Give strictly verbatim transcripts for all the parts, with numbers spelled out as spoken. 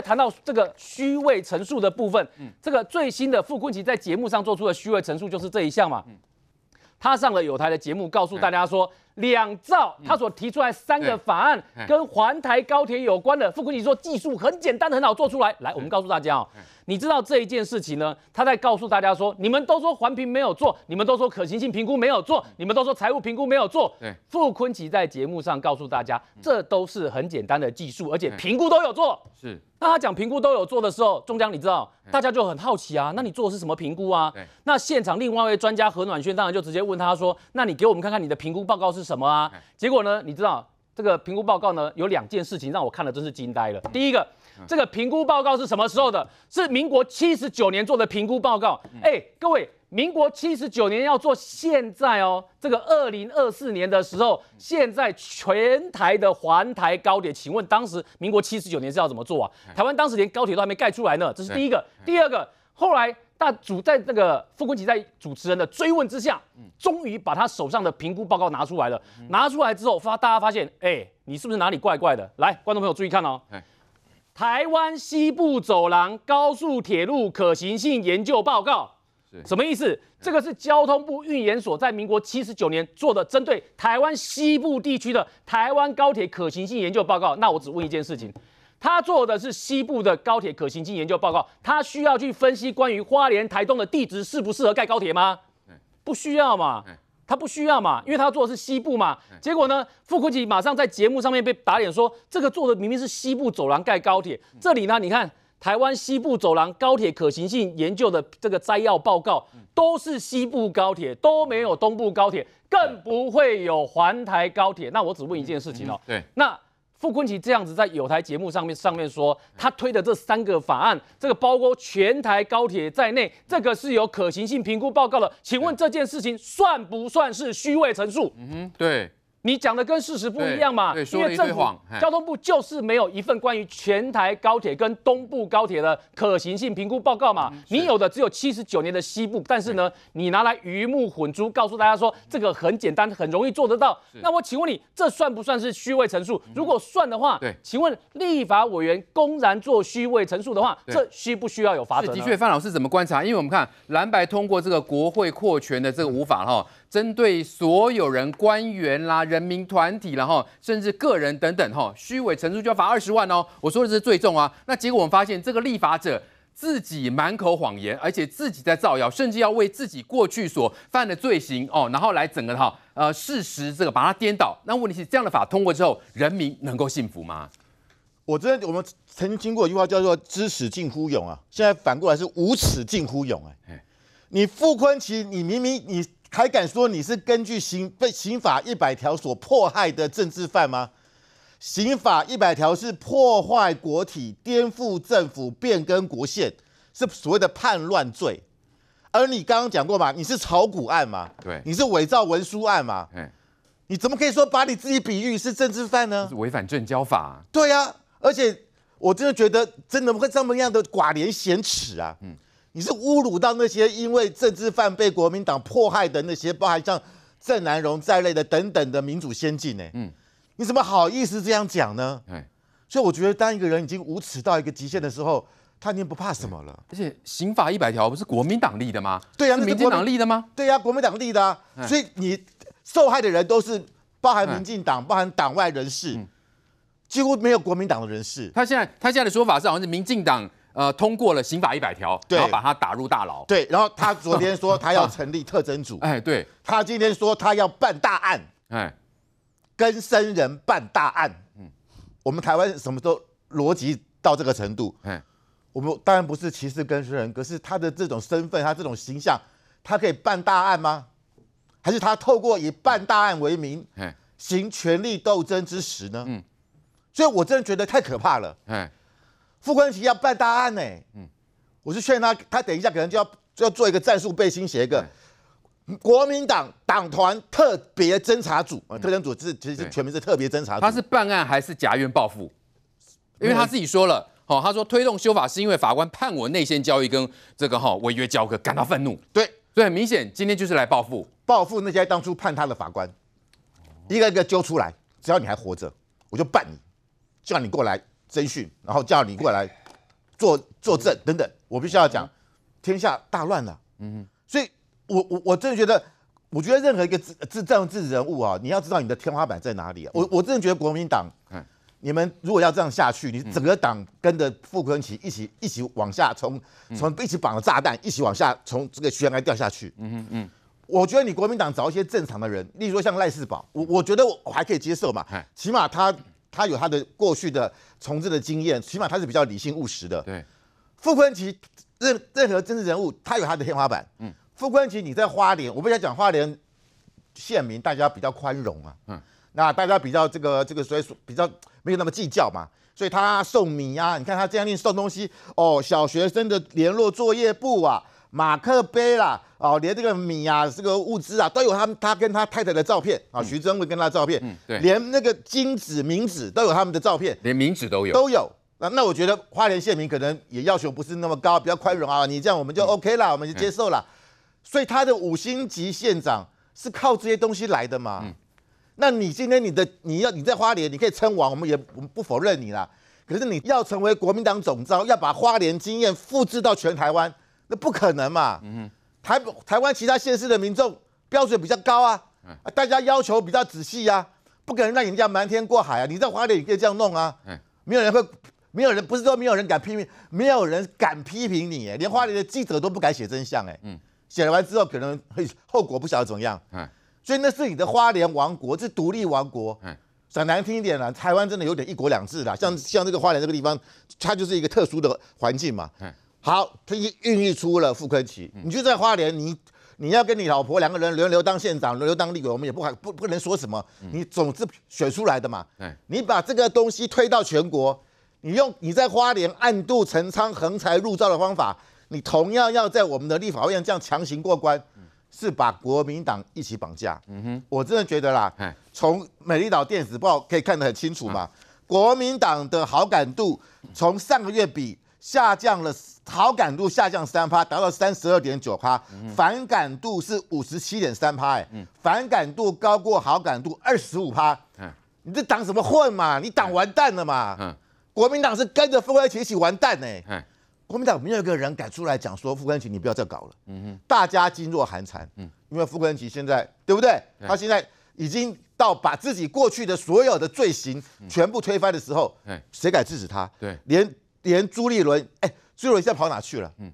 在谈到这个虚伪陈述的部分，嗯、这个最新的傅崐萁在节目上做出的虚伪陈述就是这一项嘛。嗯、他上了友台的节目，告诉大家说，嗯、两兆他所提出来三个法案、嗯、跟环台高铁有关的，傅崐萁说技术很简单，很好做出来。来，我们告诉大家哦，嗯、你知道这一件事情呢，他在告诉大家说，你们都说环评没有做，你们都说可行性评估没有做，你们都说财务评估没有做。对，傅崐萁在节目上告诉大家，这都是很简单的技术，而且评估都有做。是。 那他讲评估都有做的时候，中江你知道，大家就很好奇啊。那你做的是什么评估啊？那现场另外一位专家何暖轩当然就直接问他说：“那你给我们看看你的评估报告是什么啊？”结果呢，你知道这个评估报告呢有两件事情让我看了真是惊呆了。第一个，这个评估报告是什么时候的？是民国七十九年做的评估报告。哎，各位，民国七十九年要做现在哦，这个二零二四年的时候，现在全台的环台高铁，请问当时民国七十九年是要怎么做啊？台湾当时连高铁都还没盖出来呢，这是第一个。第二个，后来大主在那个傅崐萁在主持人的追问之下，终于把他手上的评估报告拿出来了。拿出来之后，发大家发现，哎，你是不是哪里怪怪的？来，观众朋友注意看哦。 台湾西部走廊高速铁路可行性研究报告，什么意思？这个是交通部运研所在民国七十九年做的，针对台湾西部地区的台湾高铁可行性研究报告。那我只问一件事情，他做的是西部的高铁可行性研究报告，他需要去分析关于花莲、台东的地质适不适合盖高铁吗？不需要嘛。 他不需要嘛，因为他做的是西部嘛。结果呢，傅崐萁马上在节目上面被打脸说，这个做的明明是西部走廊盖高铁。这里呢，你看台湾西部走廊高铁可行性研究的这个摘要报告，都是西部高铁，都没有东部高铁，更不会有环台高铁。那我只问一件事情哦，对，那。 傅崐萁这样子在友台节目上面上面说，他推的这三个法案，这个包括全台高铁在内，这个是有可行性评估报告的。请问这件事情算不算是虚伪陈述？嗯哼，对，你讲的跟事实不一样嘛。因为政府交通部就是没有一份关于全台高铁跟东部高铁的可行性评估报告嘛。嗯、你有的只有七十九年的西部，但是呢，你拿来鱼目混珠，告诉大家说这个很简单，很容易做得到。那我请问你。 这算不算是虚伪陈述？如果算的话，对，请问立法委员公然做虚伪陈述的话，这需不需要有罚则？的确，范老师怎么观察？因为我们看蓝白通过这个国会扩权的这个五法哈，针对所有人、官员啦、人民团体啦哈，甚至个人等等哈，虚伪陈述就要罚二十万哦。我说的是最重啊。那结果我们发现，这个立法者。 自己满口谎言，而且自己在造谣，甚至要为自己过去所犯的罪行哦，然后来整个哈呃事实这个把它颠倒。那问题是这样的法通过之后，人民能够信服吗？我知道我们曾经听过一句话叫做“知耻近乎勇”啊，现在反过来是“无耻近乎勇”哎。你傅崐萁，你明明你还敢说你是根据刑被刑法一百条所迫害的政治犯吗？ 刑法一百条是破坏国体、颠覆政府、变更国宪，是所谓的叛乱罪。而你刚刚讲过嘛，你是炒股案嘛，对，你是伪造文书案嘛，你怎么可以说把你自己比喻是政治犯呢？是违反证交法、啊。对呀、啊，而且我真的觉得真的会这么样的寡廉鲜耻啊！嗯、你是侮辱到那些因为政治犯被国民党迫害的那些，包含像郑南榕在内的等等的民主先进呢、欸。嗯。 你怎么好意思这样讲呢？所以我觉得，当一个人已经无耻到一个极限的时候，他已经不怕什么了。而且，刑法一百条不是国民党立的吗？对啊，是民进党立的吗？对啊，国民党立的啊。所以你受害的人都是包含民进党、包含党外人士，嗯、几乎没有国民党的人士。他现在他现在的说法是，好像是民进党呃通过了刑法一百条，然后把他打入大牢。对，然后他昨天说他要成立特侦组，哎，对，他今天说他要办大案，哎。 跟生人办大案，嗯，我们台湾什么时候逻辑到这个程度？嗯，我们当然不是歧视跟生人，可是他的这种身份，他这种形象，他可以办大案吗？还是他透过以办大案为名，嗯，行权力斗争之实呢？嗯，所以我真的觉得太可怕了。嗯，傅崐萁要办大案呢、欸，嗯，我是劝他，他等一下可能就要就要做一个战术背心，写一个。 国民党党团特别侦查组啊，特侦组是其实全名是特别侦查组。他是办案还是夹冤报复？因为他自己说了，哦，他说推动修法是因为法官判我内线交易跟这个哈违约交割感到愤怒。对，所以很明显今天就是来报复，报复那些当初判他的法官，一个一个揪出来，只要你还活着，我就办你，叫你过来侦讯，然后叫你过来作作证等等，我必须要讲，天下大乱了。嗯，所以我我我真的觉得，我觉得任何一个自政治人物啊，你要知道你的天花板在哪里、啊。我我真的觉得国民党，你们如果要这样下去，你整个党跟着傅崐萁一起一起往下从从一起绑了炸弹，一起往下从这个悬崖掉下去。嗯嗯。我觉得你国民党找一些正常的人，例如说像赖士葆，我我觉得我还可以接受嘛，起码他他有他的过去的从政的经验，起码他是比较理性务实的。对，傅崐萁任任何政治人物，他有他的天花板。嗯，傅崐萁你在花莲，我不想讲花莲县民大家比较宽容啊，嗯，那大家比较这个这个所以比较没有那么计较嘛，所以他送米啊，你看他这样送东西哦，小学生的联络作业簿啊。马克杯啦，哦，连这个米啊，这个物资啊，都有他他跟他太太的照片啊，徐榛蔚跟他的照片，嗯嗯、连那个金纸、冥纸都有他们的照片，连冥纸都有，都有。那那我觉得花莲县民可能也要求不是那么高，比较宽容啊，你这样我们就 OK 啦，嗯、我们就接受啦、嗯。所以他的五星级县长是靠这些东西来的嘛？嗯、那你今天你的你要你在花莲，你可以称王，我们也我们不否认你啦。可是你要成为国民党总召，要把花莲经验复制到全台湾。那不可能嘛！嗯、台台湾其他县市的民众标准比较高啊，嗯、大家要求比较仔细啊，不可能让人家瞒天过海啊！你在花莲也可以这样弄啊，嗯、没有人会，没有人不是说没有人敢批评，没有人敢批评你，连花莲的记者都不敢写真相哎，嗯，写了完之后可能会后果不晓得怎么样，嗯、所以那是你的花莲王国，是独立王国，嗯，讲难听一点啦，台湾真的有点一国两制啦，像像这个花莲这个地方，它就是一个特殊的环境嘛，嗯好，他孕育出了傅崐萁。你就在花莲，你你要跟你老婆两个人轮流当县长，轮流当立委，我们也不不不能说什么。你总是选出来的嘛。嗯、你把这个东西推到全国，你用你在花莲暗度陈仓、横财入灶的方法，你同样要在我们的立法院这样强行过关，是把国民党一起绑架。嗯哼，我真的觉得啦，从美丽岛电子报可以看得很清楚嘛，嗯、国民党的好感度从上个月比。下降了，好感度下降三趴，达到三十二点九趴，反感度是五十七点三趴，哎、嗯，反感度高过好感度二十五趴，嗯、你这党什么混嘛？你党完蛋了嘛？嗯、国民党是跟着傅崐萁一起完蛋哎、欸，嗯、国民党没有一个人敢出来讲说傅崐萁你不要再搞了，嗯、大家噤若寒蝉，嗯、因为傅崐萁现在对不对？他现在已经到把自己过去的所有的罪行全部推翻的时候，谁、嗯、敢制止他？对，连。连朱立伦，哎、欸，朱立伦现在跑哪去了？嗯，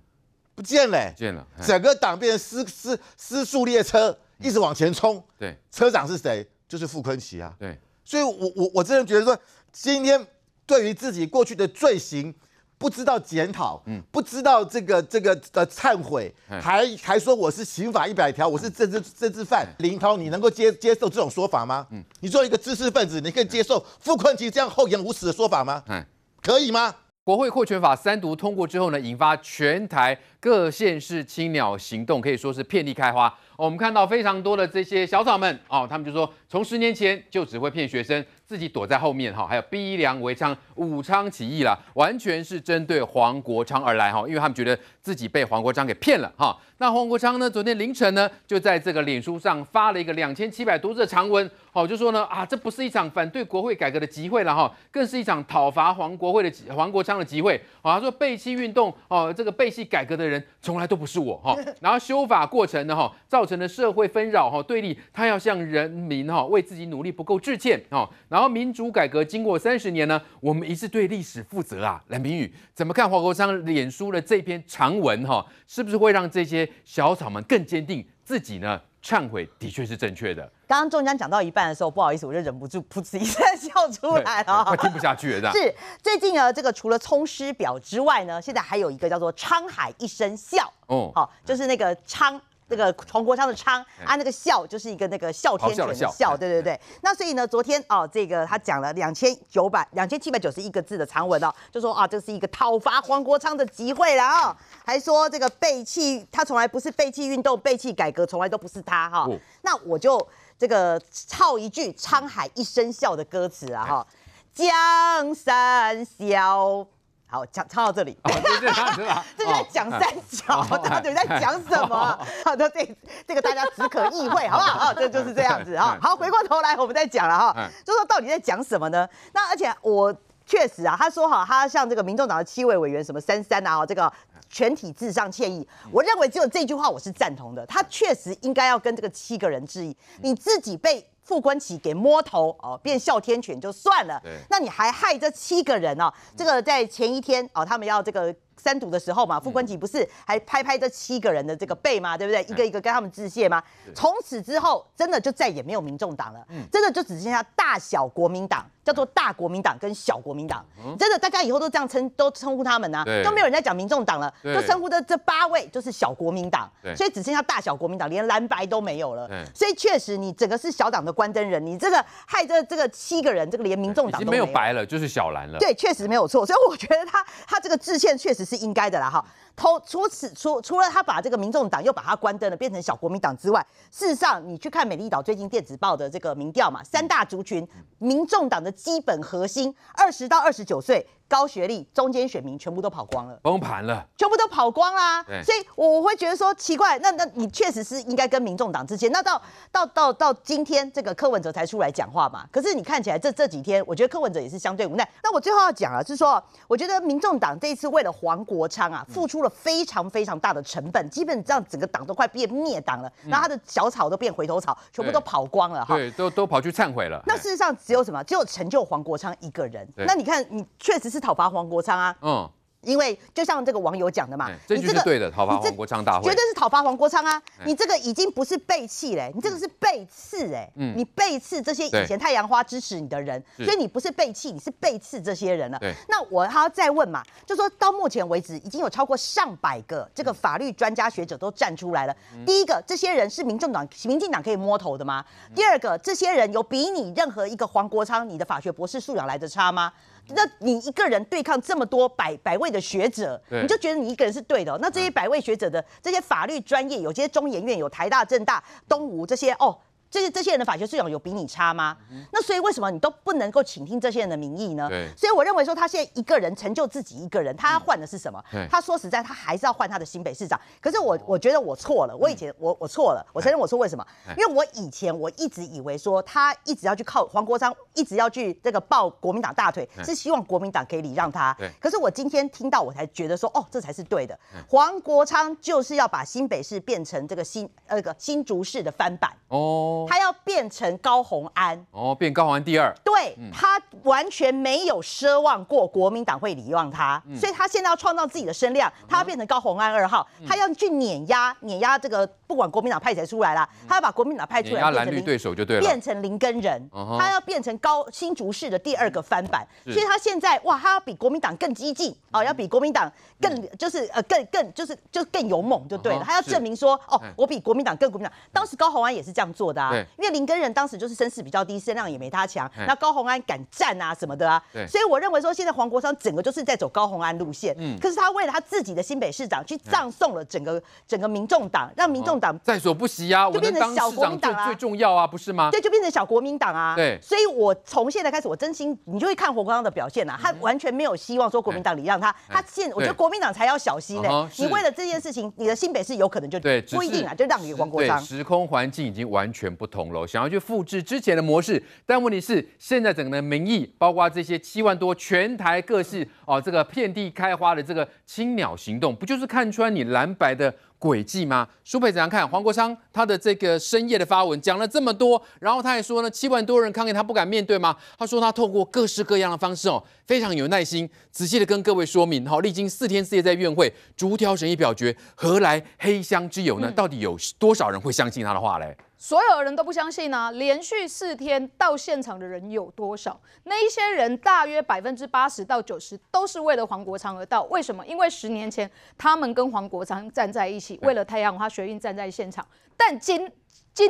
不见了、欸，不见了，整个党变成失失失速列车，一直往前冲。对、嗯，车长是谁？就是傅崐萁啊。对，所以我我我真的觉得说，今天对于自己过去的罪行，不知道检讨，嗯、不知道这个这个呃忏悔，嗯、还还说我是刑法一百条，我是政治政治犯。嗯、林涛，你能够接接受这种说法吗？嗯，你作为一个知识分子，你可以接受傅崐萁这样厚颜无耻的说法吗？嗯、可以吗？国会扩权法三读通过之后呢，引发全台各县市青鸟行动，可以说是遍地开花。哦、我们看到非常多的这些小草们哦，他们就说从十年前就只会骗学生，自己躲在后面哈、哦，还有逼良为娼、武昌起义啦，完全是针对黄国昌而来哈、哦，因为他们觉得自己被黄国昌给骗了哈、哦。那黄国昌呢，昨天凌晨呢就在这个脸书上发了一个两千七百多字的长文，哦，就说呢啊，这不是一场反对国会改革的集会了哈、哦，更是一场讨伐黄国会的黄国昌的集会。哦、他说背弃运动哦，这个背弃改革的人从来都不是我哈、哦。然后修法过程呢哈、哦，造成了社会纷扰哈、哦、对立，他要向人民哈、哦、为自己努力不够致歉哈。哦然后民主改革经过三十年呢，我们一致对历史负责啊。蓝明宇怎么看黄国昌脸书的这篇长文哈、哦，是不是会让这些小草们更坚定自己呢？忏悔的确是正确的。刚刚中江讲到一半的时候，不好意思，我就忍不住噗嗤一声笑出来了，快听不下去了。是最近呢，这个除了《葱师表》之外呢，现在还有一个叫做《沧海一声笑》哦，好、哦，就是那个沧。那个黄国昌的昌啊，那个笑就是一个那个哮天犬的笑，对对对。那所以呢，昨天哦，这个他讲了两千九百两千七百九十一个字的长文哦，就说啊，这是一个讨伐黄国昌的集会啦啊、哦，还说这个背弃他从来不是背弃运动，背弃改革从来都不是他哈、哦。哦、那我就这个抄一句《沧海一声笑》的歌词啊哈，江山笑。好，讲唱到这里，这就在讲三角，到底在讲什么？好的，这这个大家只可意会，好不好？啊，这就是这样子啊。好，回过头来我们再讲了哈，就说到底在讲什么呢？那而且我确实啊，他说哈，他像这个民众党的七位委员什么三三啊，这个全体致上歉意。我认为只有这句话我是赞同的，他确实应该要跟这个七个人致意。你自己被傅崐萁给摸头哦，变哮天犬就算了，那你还害这七个人哦。这个在前一天哦，他们要这个三读的时候嘛，傅崐萁不是还拍拍这七个人的这个背吗？对不对？一个一个跟他们致谢吗？从此之后，真的就再也没有民众党了，真的就只剩下大小国民党，叫做大国民党跟小国民党。真的，大家以后都这样称都称呼他们啊，都没有人在讲民众党了，都称呼的这八位就是小国民党，所以只剩下大小国民党，连蓝白都没有了。所以确实，你整个是小党的关灯人，你这个害这这个七个人，这个连民众党都没有，已经没有白了，就是小蓝了。对，确实没有错。所以我觉得他他这个致歉确实是应该的啦哈。偷除此除除了他把这个民众党又把他关灯了，变成小国民党之外，事实上你去看美丽岛最近电子报的这个民调嘛，三大族群，民众党的基本核心二十到二十九岁。高学历、中间选民全部都跑光了，崩盘了，全部都跑光啦。所以我会觉得说奇怪，那那你确实是应该跟民众党之间。那到到到到今天，这个柯文哲才出来讲话嘛。可是你看起来这这几天，我觉得柯文哲也是相对无奈。那我最后要讲啊，就是说，我觉得民众党这一次为了黄国昌啊，付出了非常非常大的成本，基本上整个党都快变灭党了。然后他的小草都变回头草，全部都跑光了哈。对，都都跑去忏悔了。那事实上只有什么？只有成就黄国昌一个人。那你看，你确实是。是讨伐黄国昌啊，嗯，因为就像这个网友讲的嘛，这句是对的，讨伐黄国昌大会，绝对是讨伐黄国昌啊！你这个已经不是背弃嘞，你这个是背刺哎，你背刺这些以前太阳花支持你的人，所以你不是背弃，你是背刺这些人了。那我还要再问嘛，就说到目前为止，已经有超过上百个这个法律专家学者都站出来了。第一个，这些人是民众党、民进党可以摸头的吗？第二个，这些人有比你任何一个黄国昌你的法学博士素养来的差吗？那你一个人对抗这么多百百位的学者，你就觉得你一个人是对的、哦？那这些百位学者的这些法律专业，有些中研院、有台大、政大、东吴这些哦，这些这些人的法学素养有比你差吗？嗯、那所以为什么你都不能够倾听这些人的民意呢？所以我认为说他现在一个人成就自己一个人，他要换的是什么？嗯、他说实在，他还是要换他的新北市长。可是我我觉得我错了，我以前、嗯、我我错了，我承认我错。为什么？因为我以前我一直以为说他一直要去靠黄国昌。一直要去这个抱国民党大腿，是希望国民党可以礼让他。可是我今天听到，我才觉得说，哦，这才是对的。黄国昌就是要把新北市变成这个新呃个新竹市的翻版哦，他要变成高虹安哦，变高虹安第二。对、嗯、他完全没有奢望过国民党会礼让他，嗯、所以他现在要创造自己的声量，他要变成高虹安二号，嗯、他要去碾压碾压这个不管国民党派谁出来啦，嗯、他要把国民党派出来，碾压蓝绿对手就对了，变成林根人，嗯、他要变成。高新竹市的第二个翻版，所以他现在哇，他要比国民党更激进哦，要比国民党更就是呃更更就是就更勇猛就对了，他要证明说哦，我比国民党更国民党。当时高虹安也是这样做的啊，因为林根仁当时就是声势比较低，声量也没他强，那高虹安敢战啊什么的啊，所以我认为说现在黄国昌整个就是在走高虹安路线，可是他为了他自己的新北市长去葬送了整个整个民众党，让民众党在所不惜啊，就变成小国民党最重要啊，不是吗？对，就变成小国民党啊，对，所以我。从现在开始，我真心你就会看黄国昌的表现啦、啊，他完全没有希望说国民党礼让他，他现我觉得国民党才要小心呢、欸。你为了这件事情，你的新北市有可能就不一定啊，就让给黄国昌。时空环境已经完全不同了，想要去复制之前的模式，但问题是现在整个的民意，包括这些七万多全台各市哦，这个遍地开花的这个青鸟行动，不就是看穿你蓝白的？诡计吗？舒培怎样看？黄国昌他的这个深夜的发文讲了这么多，然后他还说呢，七万多人抗议他不敢面对吗？他说他透过各式各样的方式哦，非常有耐心，仔细的跟各位说明哈、哦，历经四天四夜在院会逐条审议表决，何来黑箱之友呢？嗯、到底有多少人会相信他的话嘞？所有人都不相信啊！连续四天到现场的人有多少？那一些人大约百分之八十到九十都是为了黄国昌而到。为什么？因为十年前他们跟黄国昌站在一起，为了太阳花学运站在现场。但今今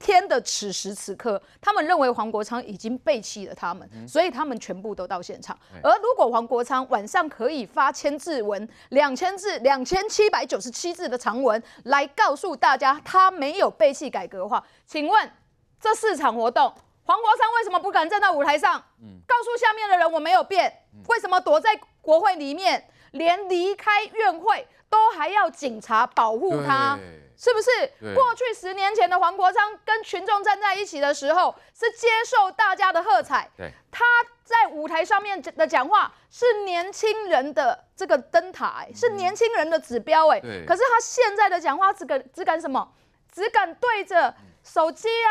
天的此时此刻，他们认为黄国昌已经背弃了他们，所以他们全部都到现场。而如果黄国昌晚上可以发千字文、两千字、两千七百九十七字的长文来告诉大家他没有背弃改革的话，请问这四场活动，黄国昌为什么不敢站到舞台上，告诉下面的人我没有变？为什么躲在国会里面，连离开院会都还要警察保护他？是不是过去十年前的黄国昌跟群众站在一起的时候，是接受大家的喝彩，他在舞台上面的讲话是年轻人的这个灯塔、欸，是年轻人的指标哎、欸。可是他现在的讲话只敢只敢什么？只敢对着手机啊、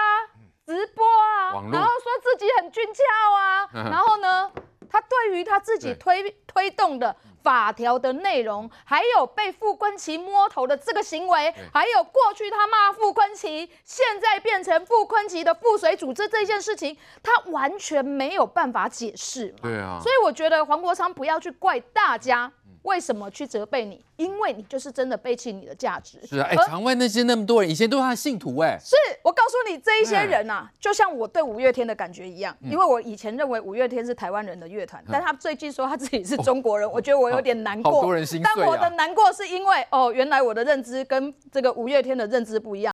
直播啊，然后说自己很俊俏啊，然后呢？他对于他自己推推动的法条的内容，还有被傅崐萁摸头的这个行为，还有过去他骂傅崐萁，现在变成傅崐萁的附水组织这件事情，他完全没有办法解释。对啊，所以我觉得黄国昌不要去怪大家为什么去责备你，因为你就是真的背弃你的价值。是啊，哎、欸，场外那些那么多人，以前都是他的信徒哎、欸。是我告诉你，这一些人啊，就像我对五月天的感觉一样，嗯、因为我以前认为五月天是台湾人的乐。但他最近说他自己是中国人，哦、我觉得我有点难过。好多人心碎啊！但我的难过是因为哦，原来我的认知跟这个五月天的认知不一样。